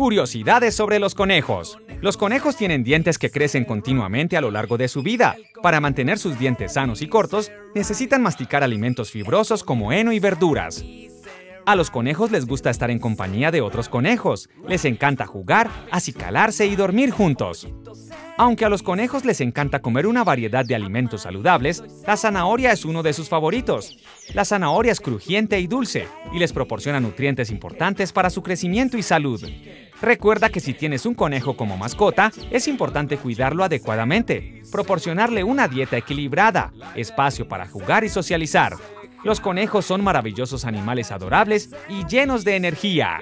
Curiosidades sobre los conejos. Los conejos tienen dientes que crecen continuamente a lo largo de su vida. Para mantener sus dientes sanos y cortos, necesitan masticar alimentos fibrosos como heno y verduras. A los conejos les gusta estar en compañía de otros conejos. Les encanta jugar, acicalarse y dormir juntos. Aunque a los conejos les encanta comer una variedad de alimentos saludables, la zanahoria es uno de sus favoritos. La zanahoria es crujiente y dulce, y les proporciona nutrientes importantes para su crecimiento y salud. Recuerda que si tienes un conejo como mascota, es importante cuidarlo adecuadamente, proporcionarle una dieta equilibrada, espacio para jugar y socializar. Los conejos son maravillosos animales adorables y llenos de energía.